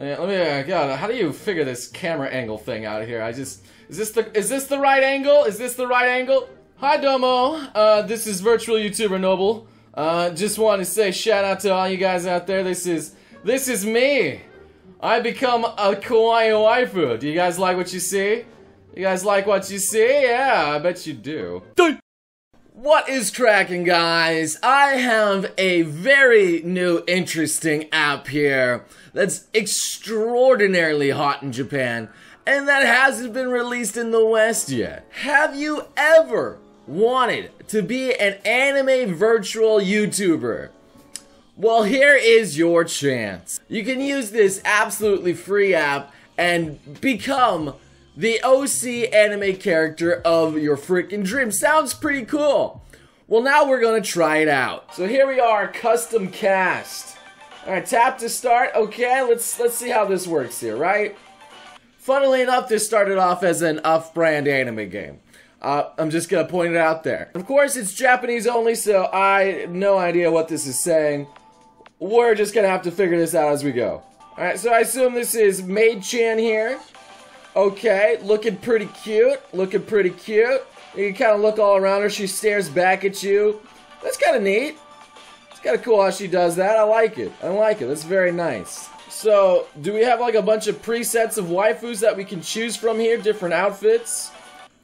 How do you figure this camera angle thing out here? Is this the right angle? Is this the right angle? Hi Domo, this is virtual YouTuber Noble. Just want to say shout out to all you guys out there. This is me. I become a kawaii waifu. Do you guys like what you see? You guys like what you see? Yeah, I bet you do. What is cracking, guys? I have a very new interesting app here that's extraordinarily hot in Japan, and that hasn't been released in the West yet. Have you ever wanted to be an anime virtual YouTuber? Well, here is your chance. You can use this absolutely free app and become the OC anime character of your freaking dream. Sounds pretty cool. Well, now we're gonna try it out. So here we are, Custom Cast. All right, tap to start. Okay, let's see how this works here, right? Funnily enough, this started off as an off-brand anime game. I'm just gonna point it out there. Of course, it's Japanese only, so I have no idea what this is saying. We're just gonna have to figure this out as we go. All right, so I assume this is Maid-chan here. Okay, looking pretty cute, looking pretty cute. You can kind of look all around her, she stares back at you. That's kind of neat. It's kind of cool how she does that, I like it. I like it, that's very nice. So, do we have like a bunch of presets of waifus that we can choose from here, different outfits?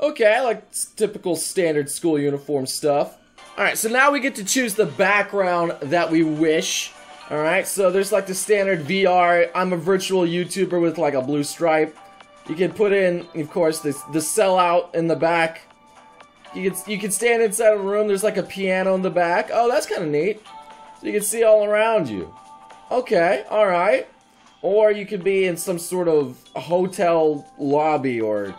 Okay, like typical standard school uniform stuff. Alright, so now we get to choose the background that we wish. Alright, so there's like the standard VR, I'm a virtual YouTuber with like a blue stripe. You can put in, of course, the sellout in the back. You can stand inside of a room. There's like a piano in the back. Oh, that's kind of neat. So you can see all around you. Okay, all right. Or you could be in some sort of hotel lobby or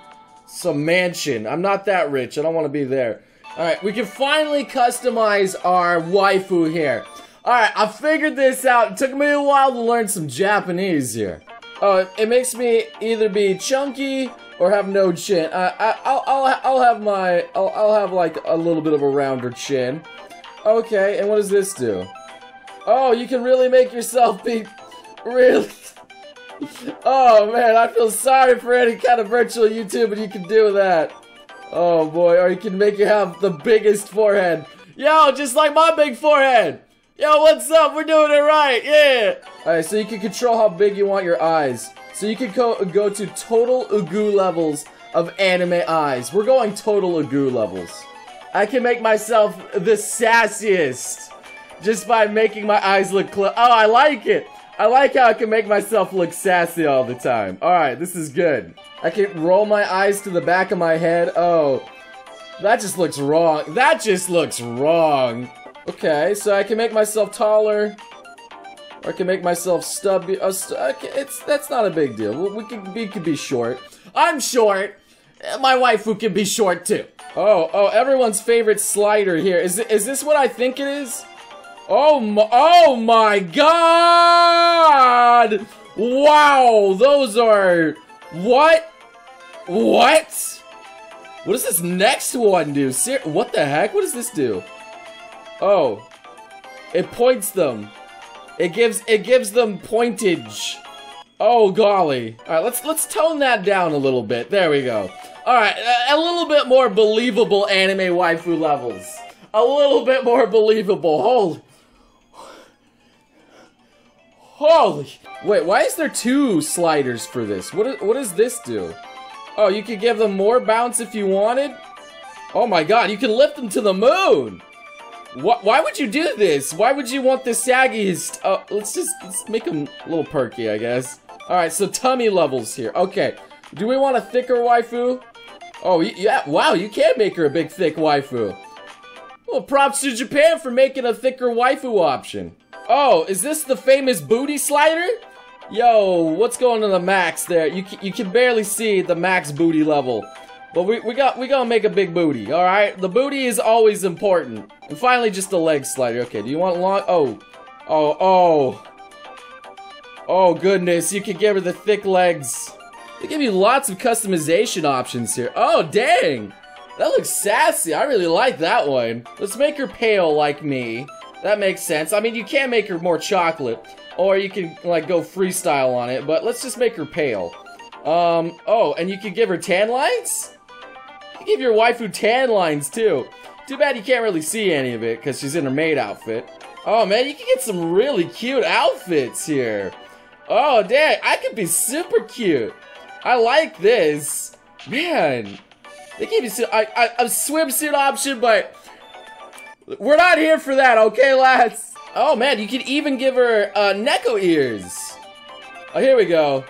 some mansion. I'm not that rich. I don't want to be there. All right, we can finally customize our waifu here. All right, I figured this out. It took me a while to learn some Japanese here. It makes me either be chunky or have no chin. I'll have like a little bit of a rounder chin. Okay, and what does this do? Oh, you can really make yourself be really. Oh man, I feel sorry for any kind of virtual YouTuber you can do with that. Oh boy, or you can make you have the biggest forehead. Yo, just like my big forehead. Yo, what's up? We're doing it right, yeah! Alright, so you can control how big you want your eyes. So you can go to total Ugu levels of anime eyes. We're going total Ugu levels. I can make myself the sassiest just by making my eyes look close. Oh, I like it! I like how I can make myself look sassy all the time. Alright, this is good. I can roll my eyes to the back of my head. Oh, that just looks wrong. That just looks wrong. Okay, so I can make myself taller, or I can make myself stubby. That's not a big deal. We could be short. I'm short. My waifu could be short too. Oh, everyone's favorite slider here. Is this what I think it is? Oh my God! Wow, those are what? What does this next one do? What the heck? What does this do? Oh, it points them. It gives them pointage. Oh golly! All right, let's tone that down a little bit. There we go. All right, a little bit more believable anime waifu levels. A little bit more believable. Holy! Wait, why is there two sliders for this? What does this do? Oh, you could give them more bounce if you wanted. Oh my God! You can lift them to the moon. Why would you do this? Why would you want the saggiest? Let's make them a little perky, I guess. Alright, so tummy levels here. Okay, do we want a thicker waifu? Oh, yeah, wow, you can make her a big, thick waifu. Well, props to Japan for making a thicker waifu option. Oh, is this the famous booty slider? Yo, what's going on the max there? You can barely see the max booty level. But we gonna make a big booty, alright? The booty is always important. And finally, just a leg slider. Okay, do you want long? Oh goodness, you can give her the thick legs. They give you lots of customization options here. Oh, dang! That looks sassy, I really like that one. Let's make her pale like me. That makes sense. I mean, you can make her more chocolate, or you can, like, go freestyle on it, but let's just make her pale. Oh, and you can give her tan lines? You can give your waifu tan lines, too. Too bad you can't really see any of it, because she's in her maid outfit. Oh, man, you can get some really cute outfits here. Oh, dang, I could be super cute. I like this. Man, they gave me a swimsuit option, but we're not here for that, okay, lads? Oh, man, you could even give her Neko ears. Oh, here we go.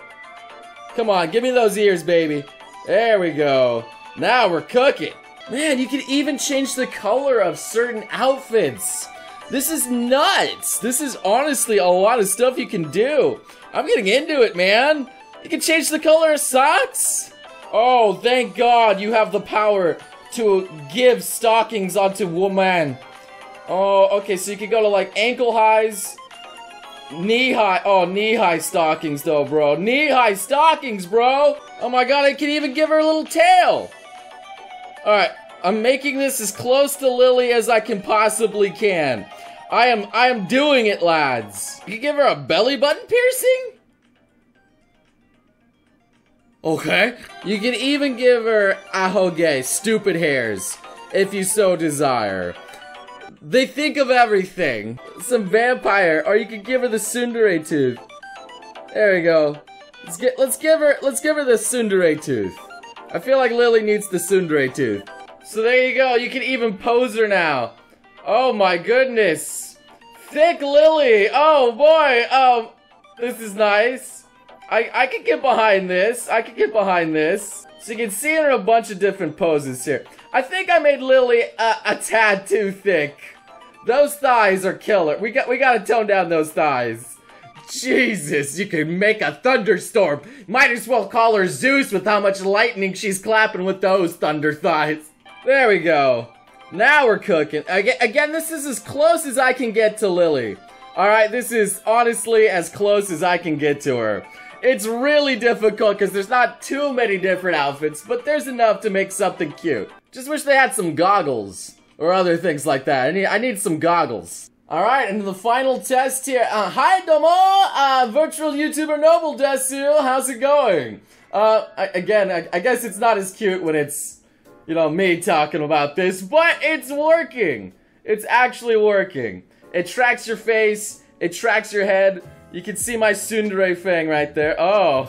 Come on, give me those ears, baby. There we go. Now we're cooking. Man, you could even change the color of certain outfits. This is nuts. This is honestly a lot of stuff you can do. I'm getting into it, man. You can change the color of socks. Oh, thank God you have the power to give stockings onto woman. Oh, okay, so you could go to like ankle highs, knee high. Oh, knee high stockings though, bro. Knee high stockings, bro. Oh my God, I can even give her a little tail. All right. I'm making this as close to Lily as I can possibly can. I am doing it, lads. You give her a belly button piercing? Okay. You can even give her ahoge, stupid hairs, if you so desire. They think of everything. Some vampire, or you could give her the tsundere tooth. There we go. Let's give her the tsundere tooth. I feel like Lily needs the tsundere tooth. So there you go, you can even pose her now. Oh my goodness. Thick Lily, oh boy, this is nice. I could get behind this, I could get behind this. So you can see her in a bunch of different poses here. I think I made Lily a tad too thick. Those thighs are killer, we gotta tone down those thighs. Jesus, you can make a thunderstorm. Might as well call her Zeus with how much lightning she's clapping with those thunder thighs. There we go. Now we're cooking. Again, this is as close as I can get to Lily. Alright, this is honestly as close as I can get to her. It's really difficult because there's not too many different outfits, but there's enough to make something cute. Just wish they had some goggles or other things like that. I need some goggles. Alright, and the final test here. Hi, Domo! Virtual YouTuber Noble Desu, how's it going? I guess it's not as cute when it's, you know, me talking about this, but it's working. It's actually working. It tracks your face. It tracks your head. You can see my tsundere fang right there. Oh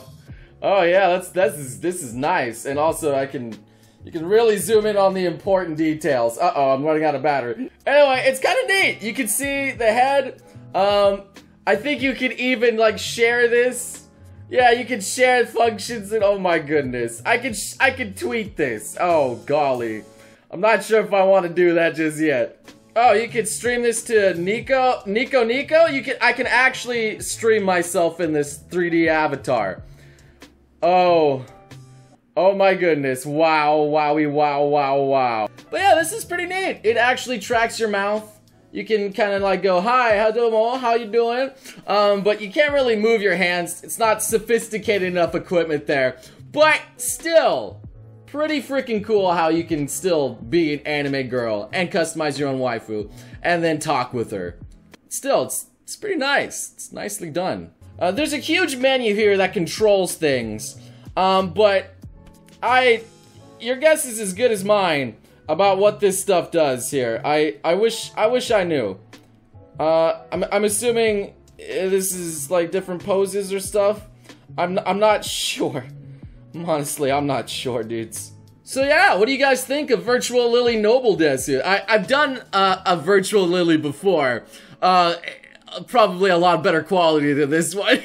yeah, this is nice. And also, you can really zoom in on the important details. Uh-oh, I'm running out of battery. Anyway, it's kind of neat. You can see the head. I think you could even like share this. Yeah, you can share functions and oh my goodness. I can tweet this. Oh, golly. I'm not sure if I want to do that just yet. Oh, you could stream this to Nico Nico? I can actually stream myself in this 3D avatar. Oh. Oh my goodness. Wow, wowie, wow, wow, wow. But yeah, this is pretty neat. It actually tracks your mouth. You can kind of like go, hi, hadomo, how you doing? But you can't really move your hands. It's not sophisticated enough equipment there. But still, pretty freaking cool how you can still be an anime girl and customize your own waifu and then talk with her. Still, it's pretty nice. It's nicely done. There's a huge menu here that controls things. But your guess is as good as mine about what this stuff does here. I wish I knew. I'm assuming this is like different poses or stuff. I'm not sure. Honestly, I'm not sure, dudes. So yeah, what do you guys think of Virtual Lily Noble Desu? I've done a Virtual Lily before. Probably a lot better quality than this one.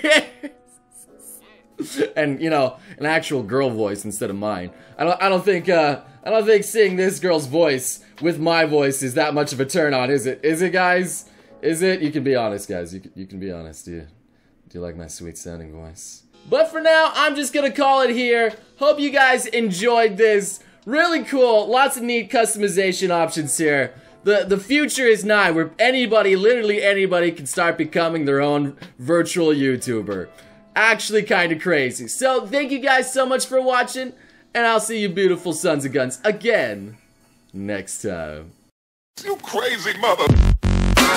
And you know, an actual girl voice instead of mine. I don't think seeing this girl's voice with my voice is that much of a turn on, is it? Is it, guys? Is it? You can be honest, guys. You can be honest. Do you like my sweet sounding voice? But for now, I'm just gonna call it here. Hope you guys enjoyed this. Really cool. Lots of neat customization options here. The future is nigh, where anybody, literally anybody, can start becoming their own virtual YouTuber. Actually kind of crazy. So thank you guys so much for watching. And I'll see you beautiful sons of guns again next time. You crazy mother...